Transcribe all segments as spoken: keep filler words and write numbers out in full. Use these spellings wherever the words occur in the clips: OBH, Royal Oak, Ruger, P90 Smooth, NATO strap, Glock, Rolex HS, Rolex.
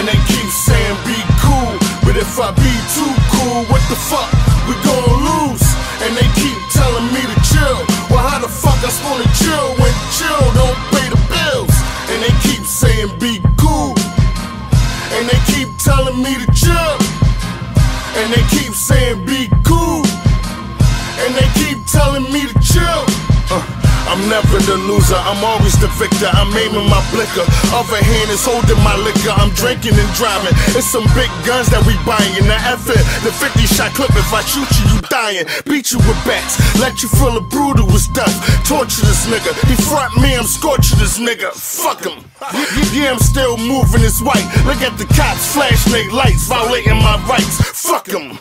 and they keep saying be cool, but if I be too cool, what the fuck, we gon' lose. And they keep telling me to chill, well how the fuck I supposed to chill when chill don't pay the bills? And they keep saying be cool, and they keep telling me to chill, and they keep saying be cool, and they keep telling me to chill. uh. I'm never the loser, I'm always the victor. I'm aiming my blicker, other hand is holding my liquor. I'm drinking and driving, it's some big guns that we buying. The effort, the fifty shot clip, if I shoot you, you dying. Beat you with bats, let you feel a brutal was death. Torture this nigga, he front me, I'm scorching this nigga. Fuck him. Yeah, I'm still moving, it's white. Look at the cops, flash their lights, violating my rights. Fuck him.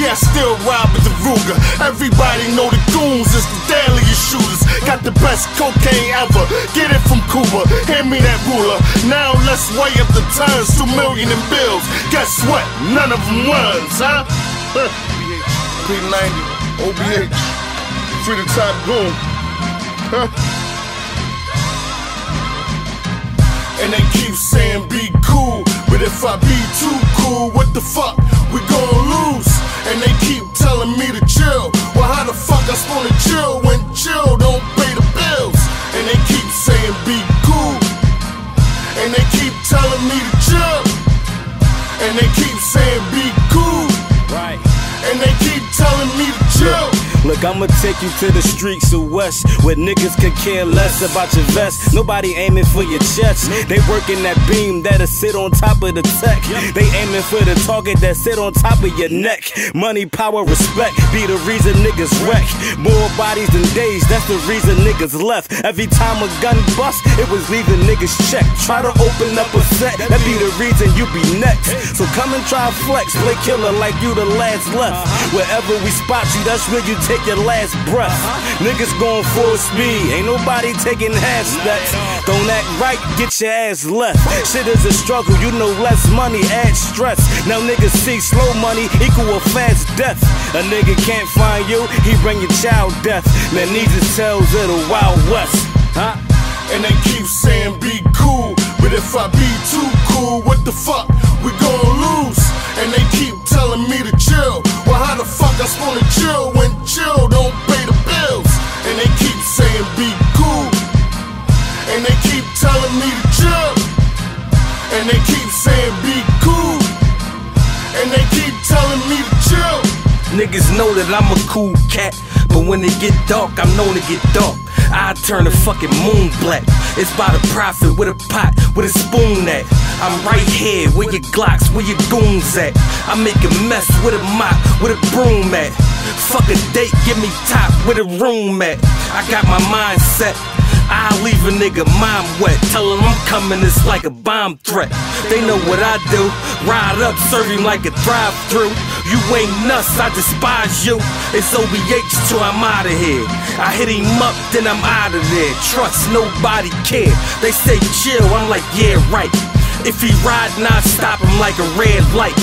Yeah, I still ride with the Ruger. Everybody know the goons is the deadliest shooters. Got the best cocaine ever, get it from Cuba, hand me that ruler. Now let's weigh up the tons, two million in bills. Guess what? None of them runs, huh? P ninety, O B H, free the top goon, huh? And they keep saying be cool, but if I be too cool, what the fuck, we gon' lose. And they keep telling me to chill, well how the fuck I supposed to chill when chill don't pay the bills? And they keep saying be cool, and they keep telling me to chill, and they keep saying be cool, right? And they keep telling me to chill. Look, I'ma take you to the streets of West, where niggas could care less about your vest. Nobody aiming for your chest. They working that beam that'll sit on top of the tech. They aiming for the target that sit on top of your neck. Money, power, respect be the reason niggas wreck. More bodies than days, that's the reason niggas left. Every time a gun bust, it was leaving niggas check. Try to open up a set, that be the reason you be next. So come and try flex, play killer like you the last left. Wherever we spot you, that's where you take your last breath. Uh-huh. Niggas going full speed, ain't nobody taking half steps. Don't act right, get your ass left. Shit is a struggle, you know less money adds stress. Now niggas see slow money equal a fast death. A nigga can't find you, he bring your child death. Man, these are tales of the Wild West, huh? And they keep saying be cool, but if I be too cool, what the fuck, we gon' lose. And they keep telling me to chill, well how the fuck I supposed to chill when chill don't pay the bills? And they keep saying be cool, and they keep telling me to chill, and they keep saying be cool, and they keep telling me to chill. Niggas know that I'm a cool cat, but when it get dark, I'm known to get dark. I turn the fucking moon black. It's by the prophet with a pot, with a spoon at. I'm right here, where your glocks, where your goons at. I make a mess with a mop, with a broom at. Fuck a date, give me top, with a room at. I got my mind set, I leave a nigga mind wet. Tell him I'm coming, it's like a bomb threat. They know what I do, ride up, serve him like a drive-thru. You ain't nuts, I despise you. It's O B H till I'm outta here. I hit him up, then I'm outta there. Trust, nobody care. They say chill, I'm like, yeah, right. If he ride, nah, stop him like a red light.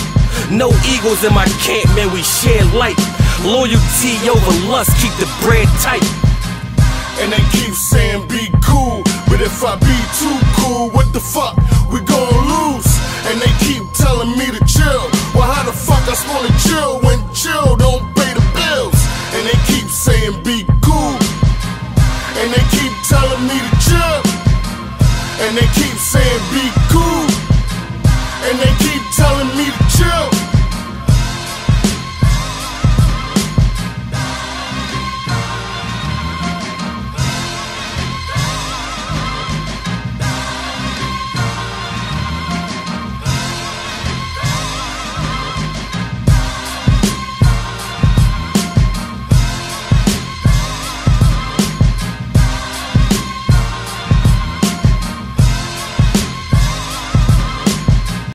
No eagles in my camp, man, we share light. Loyalty over lust, keep the bread tight. And they keep saying be cool, but if I be too cool, what the fuck,